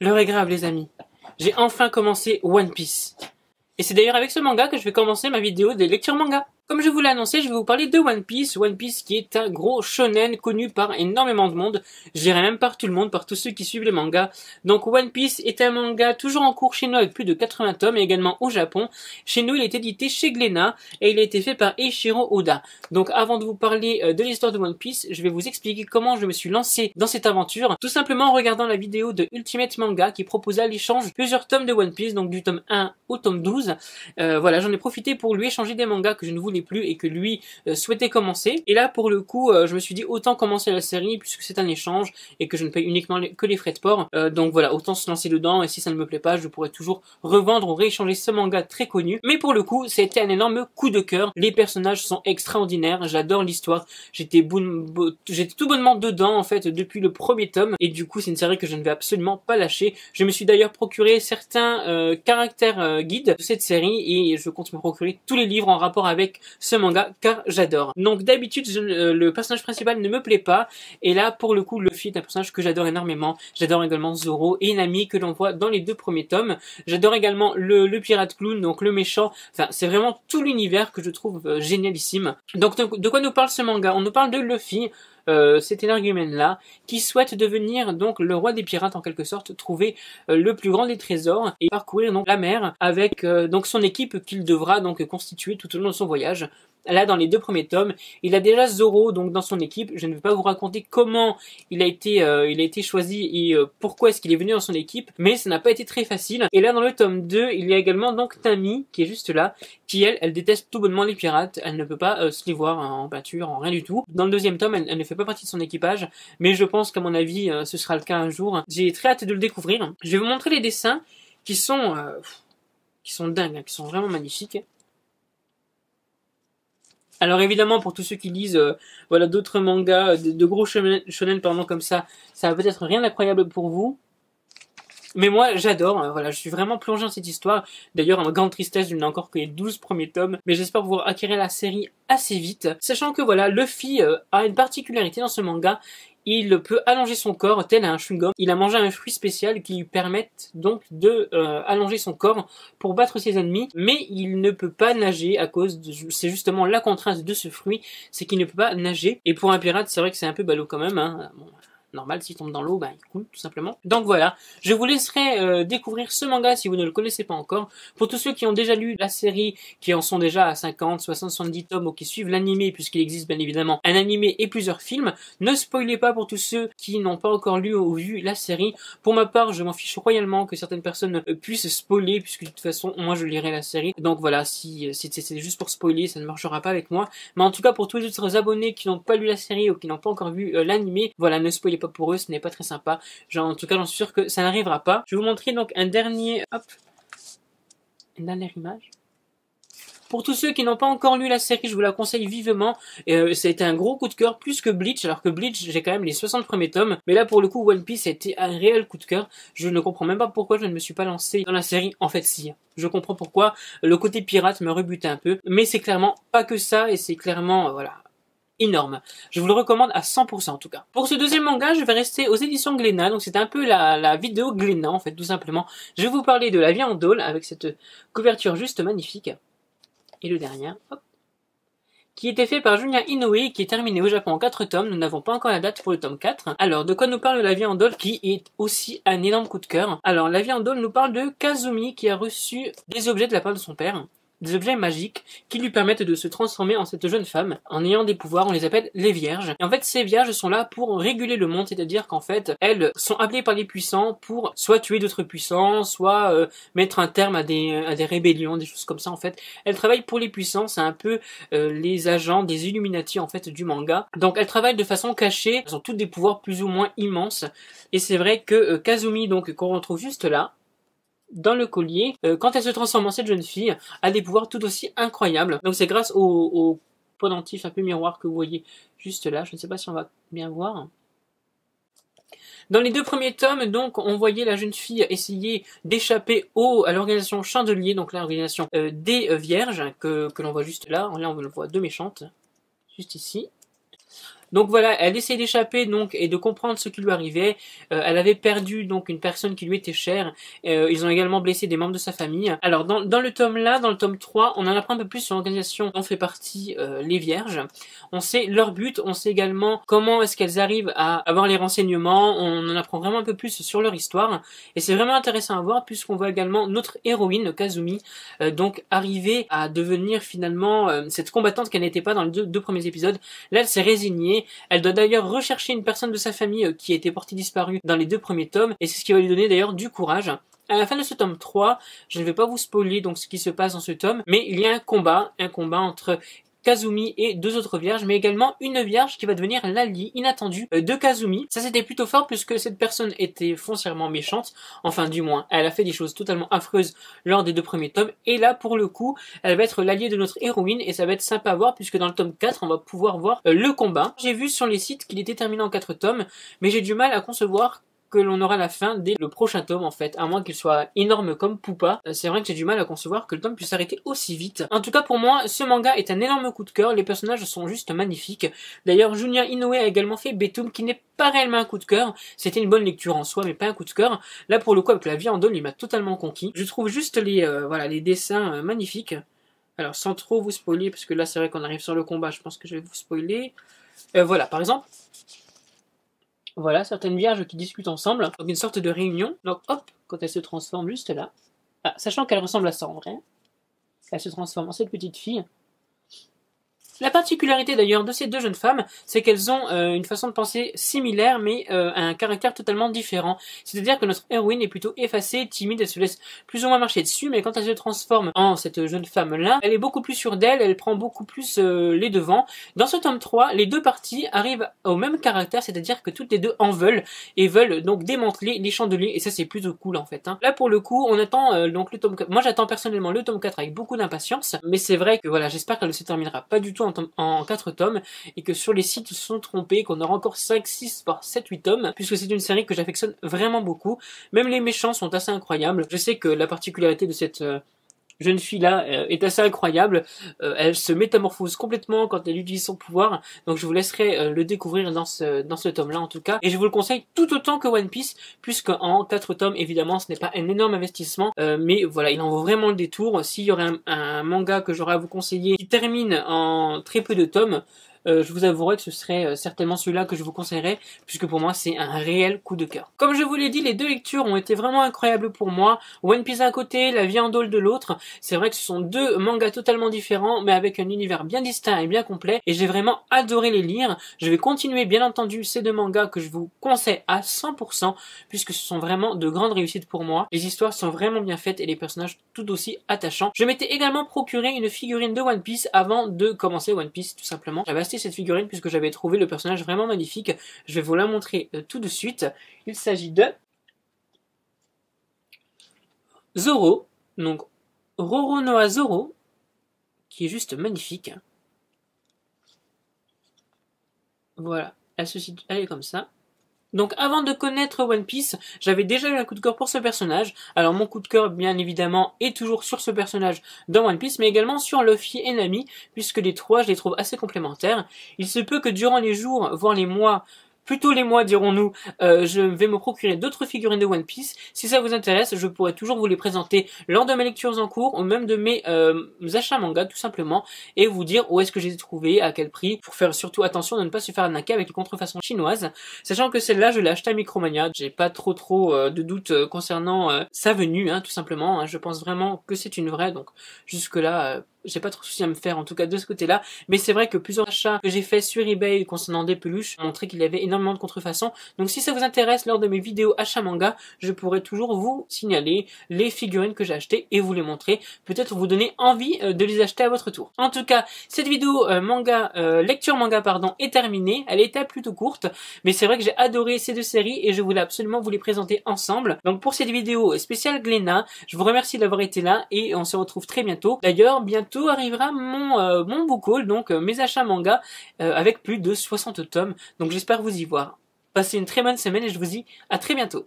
L'heure est grave, les amis. J'ai enfin commencé One Piece. Et c'est d'ailleurs avec ce manga que je vais commencer ma vidéo des lectures manga. Comme je vous l'ai annoncé, je vais vous parler de One Piece. One Piece qui est un gros shonen connu par énormément de monde. Je dirais même par tout le monde, par tous ceux qui suivent les mangas. Donc One Piece est un manga toujours en cours chez nous avec plus de 80 tomes et également au Japon. Chez nous, il est édité chez Glénat et il a été fait par Eiichiro Oda. Donc avant de vous parler de l'histoire de One Piece, je vais vous expliquer comment je me suis lancé dans cette aventure. Tout simplement en regardant la vidéo de Ultimate Manga qui proposa l'échange plusieurs tomes de One Piece, donc du tome 1 au tome 12. Voilà, j'en ai profité pour lui échanger des mangas que je ne voulais plus et que lui souhaitait commencer, et là pour le coup je me suis dit autant commencer la série puisque c'est un échange et que je ne paye uniquement que les frais de port, donc voilà, autant se lancer dedans, et si ça ne me plaît pas je pourrais toujours revendre ou rééchanger ce manga très connu. Mais pour le coup ça a été un énorme coup de cœur, les personnages sont extraordinaires, j'adore l'histoire, j'étais tout bonnement dedans en fait depuis le premier tome, et du coup c'est une série que je ne vais absolument pas lâcher. Je me suis d'ailleurs procuré certains caractères guides de cette série et je compte me procurer tous les livres en rapport avec ce manga car j'adore. Donc d'habitude le personnage principal ne me plaît pas, et là pour le coup Luffy est un personnage que j'adore énormément. J'adore également Zoro et Nami que l'on voit dans les deux premiers tomes. J'adore également le pirate clown, donc le méchant. Enfin c'est vraiment tout l'univers que je trouve génialissime. Donc de quoi nous parle ce manga? On nous parle de Luffy, cet énergumène là qui souhaite devenir donc le roi des pirates en quelque sorte, trouver le plus grand des trésors et parcourir donc la mer avec donc son équipe qu'il devra donc constituer tout au long de son voyage. Là, dans les deux premiers tomes, il a déjà Zoro donc dans son équipe. Je ne vais pas vous raconter comment il a été choisi et pourquoi est-ce qu'il est venu dans son équipe, mais ça n'a pas été très facile. Et là, dans le tome 2, il y a également donc Nami qui est juste là, qui elle déteste tout bonnement les pirates. Elle ne peut pas se les voir en peinture, en rien du tout. Dans le deuxième tome, elle ne fait pas partie de son équipage, mais je pense qu'à mon avis, ce sera le cas un jour. J'ai très hâte de le découvrir. Je vais vous montrer les dessins qui sont dingues, hein, qui sont vraiment magnifiques. Alors évidemment pour tous ceux qui lisent voilà d'autres mangas de gros shonen pardon comme ça, ça va peut-être rien d'incroyable pour vous. Mais moi j'adore, voilà, je suis vraiment plongé dans cette histoire. D'ailleurs en grande tristesse, je n'ai encore que les 12 premiers tomes, mais j'espère pouvoir acquérir la série assez vite, sachant que voilà, Luffy a une particularité dans ce manga. Il peut allonger son corps tel un chewing-gum. Il a mangé un fruit spécial qui lui permette donc de allonger son corps pour battre ses ennemis. Mais il ne peut pas nager à cause de... C'est justement la contrainte de ce fruit, c'est qu'il ne peut pas nager. Et pour un pirate, c'est vrai que c'est un peu ballot quand même, hein. Bon, normal, s'il tombe dans l'eau, bah, il coule tout simplement. Donc voilà, je vous laisserai découvrir ce manga si vous ne le connaissez pas encore. Pour tous ceux qui ont déjà lu la série, qui en sont déjà à 50, 60, 70 tomes ou qui suivent l'animé, puisqu'il existe bien évidemment un animé et plusieurs films, ne spoilez pas pour tous ceux qui n'ont pas encore lu ou vu la série. Pour ma part, je m'en fiche royalement que certaines personnes puissent spoiler, puisque de toute façon, moi je lirai la série. Donc voilà, si c'est juste pour spoiler, ça ne marchera pas avec moi. Mais en tout cas, pour tous les autres abonnés qui n'ont pas lu la série ou qui n'ont pas encore vu l'animé, voilà, ne spoilez pas pour eux, ce n'est pas très sympa. En tout cas, j'en suis sûr que ça n'arrivera pas. Je vais vous montrer donc une dernière image. Pour tous ceux qui n'ont pas encore lu la série, je vous la conseille vivement. C'était un gros coup de cœur, plus que Bleach, alors que Bleach, j'ai quand même les 60 premiers tomes. Mais là, pour le coup, One Piece, c'était un réel coup de cœur. Je ne comprends même pas pourquoi je ne me suis pas lancé dans la série. En fait, si, je comprends pourquoi. Le côté pirate me rebutait un peu. Mais c'est clairement pas que ça, et c'est clairement... voilà. Énorme. Je vous le recommande à 100% en tout cas. Pour ce deuxième manga, je vais rester aux éditions Glénat, donc c'est un peu la vidéo Glénat en fait tout simplement. Je vais vous parler de La Vie en Dole avec cette couverture juste magnifique. Et le dernier, hop, qui était fait par Junya Inoue, qui est terminé au Japon en 4 tomes. Nous n'avons pas encore la date pour le tome 4. Alors, de quoi nous parle La Vie en Dole, qui est aussi un énorme coup de cœur. Alors, La Vie en Dole nous parle de Kazumi, qui a reçu des objets de la part de son père. Des objets magiques qui lui permettent de se transformer en cette jeune femme. En ayant des pouvoirs, on les appelle les vierges. Et en fait, ces vierges sont là pour réguler le monde, c'est-à-dire qu'en fait, elles sont appelées par les puissants pour soit tuer d'autres puissants, soit mettre un terme à des rébellions, des choses comme ça en fait. Elles travaillent pour les puissants, c'est un peu les agents des Illuminati en fait du manga. Donc elles travaillent de façon cachée, elles ont toutes des pouvoirs plus ou moins immenses. Et c'est vrai que Kazumi, donc qu'on retrouve juste là, dans le collier, quand elle se transforme en cette jeune fille, a des pouvoirs tout aussi incroyables. Donc c'est grâce au pendentif un peu miroir que vous voyez juste là. Je ne sais pas si on va bien voir. Dans les deux premiers tomes, donc, on voyait la jeune fille essayer d'échapper à l'organisation Chandelier, donc l'organisation des vierges, que l'on voit juste là. Là, on le voit deux méchantes, juste ici. Donc voilà, elle essaie d'échapper donc et de comprendre ce qui lui arrivait. Elle avait perdu donc une personne qui lui était chère. Ils ont également blessé des membres de sa famille. Alors dans le tome là, dans le tome 3, on en apprend un peu plus sur l'organisation dont fait partie les Vierges. On sait leur but, on sait également comment est-ce qu'elles arrivent à avoir les renseignements. On en apprend vraiment un peu plus sur leur histoire. Et c'est vraiment intéressant à voir puisqu'on voit également notre héroïne, Kazumi, donc arriver à devenir finalement cette combattante qu'elle n'était pas dans les deux premiers épisodes. Là, elle s'est résignée. Elle doit d'ailleurs rechercher une personne de sa famille qui a été portée disparue dans les deux premiers tomes. Et c'est ce qui va lui donner d'ailleurs du courage. À la fin de ce tome 3, je ne vais pas vous spoiler donc ce qui se passe dans ce tome, mais il y a un combat entre Kazumi et deux autres vierges, mais également une vierge qui va devenir l'alliée inattendue de Kazumi. Ça c'était plutôt fort puisque cette personne était foncièrement méchante, enfin du moins, elle a fait des choses totalement affreuses lors des deux premiers tomes, et là pour le coup, elle va être l'alliée de notre héroïne, et ça va être sympa à voir puisque dans le tome 4, on va pouvoir voir le combat. J'ai vu sur les sites qu'il était terminé en 4 tomes, mais j'ai du mal à concevoir que l'on aura la fin dès le prochain tome en fait, à moins qu'il soit énorme comme Pupa. C'est vrai que j'ai du mal à concevoir que le tome puisse s'arrêter aussi vite. En tout cas pour moi, ce manga est un énorme coup de cœur, les personnages sont juste magnifiques. D'ailleurs Junya Inoue a également fait Betoom qui n'est pas réellement un coup de cœur, c'était une bonne lecture en soi mais pas un coup de cœur. Là pour le coup avec La Vie en Dole il m'a totalement conquis. Je trouve juste les dessins magnifiques. Alors sans trop vous spoiler parce que là c'est vrai qu'on arrive sur le combat, je pense que je vais vous spoiler. Voilà par exemple. Voilà, certaines vierges qui discutent ensemble, donc une sorte de réunion. Donc hop, quand elle se transforme juste là. Ah, sachant qu'elle ressemble à ça en vrai. Elle se transforme en cette petite fille. La particularité d'ailleurs de ces deux jeunes femmes, c'est qu'elles ont une façon de penser similaire, mais un caractère totalement différent. C'est-à-dire que notre héroïne est plutôt effacée, timide, elle se laisse plus ou moins marcher dessus, mais quand elle se transforme en cette jeune femme-là, elle est beaucoup plus sûre d'elle, elle prend beaucoup plus les devants. Dans ce tome 3, les deux parties arrivent au même caractère, c'est-à-dire que toutes les deux en veulent, et veulent donc démanteler les chandeliers, et ça c'est plutôt cool en fait. Hein. Là pour le coup, on attend donc le tome 4. Moi j'attends personnellement le tome 4 avec beaucoup d'impatience, mais c'est vrai que voilà, j'espère qu'elle ne se terminera pas du tout en 4 tomes et que sur les sites ils se sont trompés, qu'on aura encore 5, 6, 7, 8 tomes puisque c'est une série que j'affectionne vraiment beaucoup. Même les méchants sont assez incroyables. Je sais que la particularité de cette jeune fille là est assez incroyable. Elle se métamorphose complètement quand elle utilise son pouvoir. Donc je vous laisserai le découvrir dans ce tome là en tout cas. Et je vous le conseille tout autant que One Piece puisque en 4 tomes évidemment ce n'est pas un énorme investissement. Mais voilà il en vaut vraiment le détour. S'il y aurait un manga que j'aurais à vous conseiller qui termine en très peu de tomes, je vous avouerai que ce serait certainement celui-là que je vous conseillerais, puisque pour moi c'est un réel coup de cœur. Comme je vous l'ai dit, les deux lectures ont été vraiment incroyables pour moi. One Piece d'un côté, La Vie en Dole de l'autre. C'est vrai que ce sont deux mangas totalement différents, mais avec un univers bien distinct et bien complet, et j'ai vraiment adoré les lire. Je vais continuer bien entendu ces deux mangas que je vous conseille à 100%, puisque ce sont vraiment de grandes réussites pour moi. Les histoires sont vraiment bien faites et les personnages tout aussi attachants. Je m'étais également procuré une figurine de One Piece avant de commencer One Piece tout simplement. J'avais cette figurine puisque j'avais trouvé le personnage vraiment magnifique. Je vais vous la montrer tout de suite. Il s'agit de Zoro, donc Roronoa Zoro, qui est juste magnifique. Voilà, elle est comme ça. Donc avant de connaître One Piece, j'avais déjà eu un coup de cœur pour ce personnage. Alors mon coup de cœur bien évidemment est toujours sur ce personnage dans One Piece, mais également sur Luffy et Nami, puisque les trois je les trouve assez complémentaires. Il se peut que durant les jours, voire les mois, plutôt les mois dirons-nous, je vais me procurer d'autres figurines de One Piece. Si ça vous intéresse, je pourrais toujours vous les présenter lors de mes lectures en cours ou même de mes achats manga tout simplement et vous dire où est-ce que j'ai trouvé, à quel prix, pour faire surtout attention de ne pas se faire arnaquer avec les contrefaçons chinoises. Sachant que celle-là, je l'ai achetée à Micromania, j'ai pas trop de doutes concernant sa venue tout simplement. Hein. Je pense vraiment que c'est une vraie, donc jusque-là... j'ai pas trop de soucis à me faire en tout cas de ce côté-là, mais c'est vrai que plusieurs achats que j'ai fait sur eBay concernant des peluches ont montré qu'il y avait énormément de contrefaçons. Donc si ça vous intéresse, lors de mes vidéos achats manga, je pourrais toujours vous signaler les figurines que j'ai achetées et vous les montrer, peut-être vous donner envie de les acheter à votre tour. En tout cas, cette vidéo lecture manga est terminée, elle était plutôt courte, mais c'est vrai que j'ai adoré ces deux séries et je voulais absolument vous les présenter ensemble. Donc pour cette vidéo spéciale Glénat, je vous remercie d'avoir été là et on se retrouve très bientôt. D'ailleurs, bientôt arrivera mon book haul, donc mes achats manga avec plus de 60 tomes, donc j'espère vous y voir. Passez une très bonne semaine et je vous dis à très bientôt.